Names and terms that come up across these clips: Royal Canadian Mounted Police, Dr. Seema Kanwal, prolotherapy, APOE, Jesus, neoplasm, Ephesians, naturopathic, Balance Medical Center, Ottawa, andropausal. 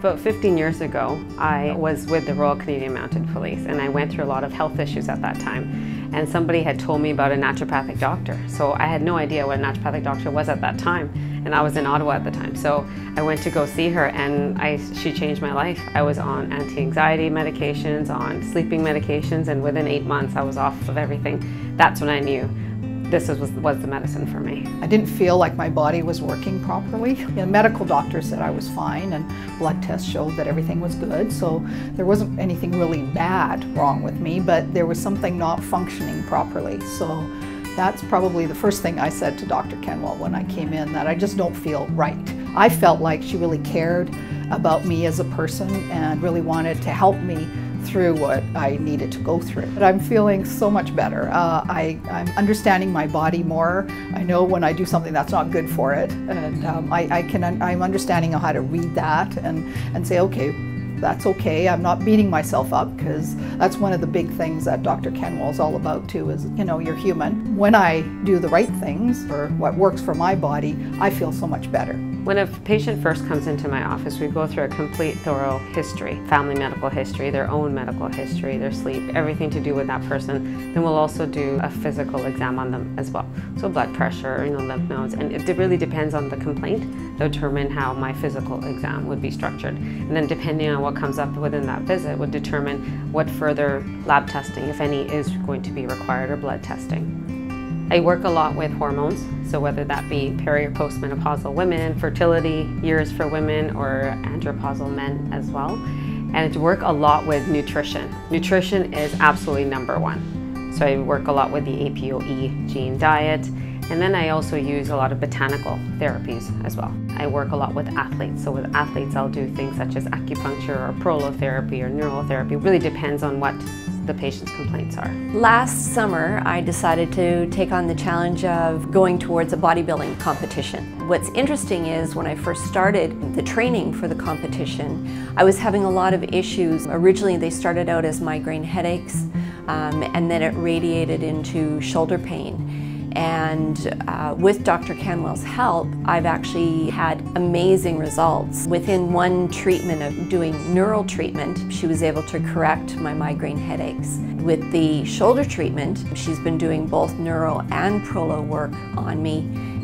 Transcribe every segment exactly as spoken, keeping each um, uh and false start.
About fifteen years ago, I was with the Royal Canadian Mounted Police, and I went through a lot of health issues at that time. And somebody had told me about a naturopathic doctor. So I had no idea what a naturopathic doctor was at that time, and I was in Ottawa at the time. So I went to go see her, and I, she changed my life. I was on anti-anxiety medications, on sleeping medications, and within eight months I was off of everything. That's when I knew this was, was the medicine for me. I didn't feel like my body was working properly. The medical doctor said I was fine, and blood tests showed that everything was good, so there wasn't anything really bad wrong with me, but there was something not functioning properly. So that's probably the first thing I said to Doctor Kanwal when I came in, that I just don't feel right. I felt like she really cared about me as a person and really wanted to help me through what I needed to go through. But I'm feeling so much better. Uh, I, I'm understanding my body more. I know when I do something that's not good for it, and um, I, I can, I'm understanding how to read that and, and say, okay, that's okay. I'm not beating myself up, because that's one of the big things that Doctor Kanwal is all about too, is, you know, you're human. When I do the right things or what works for my body, I feel so much better. When a patient first comes into my office, we go through a complete thorough history, family medical history, their own medical history, their sleep, everything to do with that person. Then we'll also do a physical exam on them as well. So blood pressure, you know, lymph nodes, and it really depends on the complaint to determine how my physical exam would be structured. And then depending on what comes up within that visit would determine what further lab testing, if any, is going to be required, or blood testing. I work a lot with hormones, so whether that be peri or postmenopausal women, fertility years for women, or andropausal men as well. And I work a lot with nutrition. Nutrition is absolutely number one. So I work a lot with the A P O E gene diet, and then I also use a lot of botanical therapies as well. I work a lot with athletes, so with athletes I'll do things such as acupuncture or prolotherapy or neurotherapy. It really depends on what the patient's complaints are. Last summer, I decided to take on the challenge of going towards a bodybuilding competition. What's interesting is when I first started the training for the competition, I was having a lot of issues. Originally, they started out as migraine headaches, um, and then it radiated into shoulder pain. And uh, with Doctor Kanwal's help, I've actually had amazing results. Within one treatment of doing neural treatment, she was able to correct my migraine headaches. With the shoulder treatment, she's been doing both neural and prolo work on me.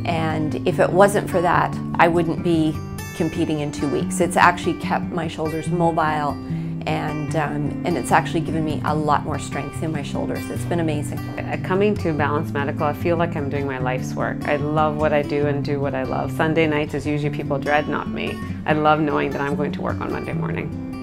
And if it wasn't for that, I wouldn't be competing in two weeks. It's actually kept my shoulders mobile, and um, and it's actually given me a lot more strength in my shoulders. It's been amazing. Coming to Balance Medical, I feel like I'm doing my life's work. I love what I do and do what I love. Sunday nights is usually people dreadnought me. I love knowing that I'm going to work on Monday morning.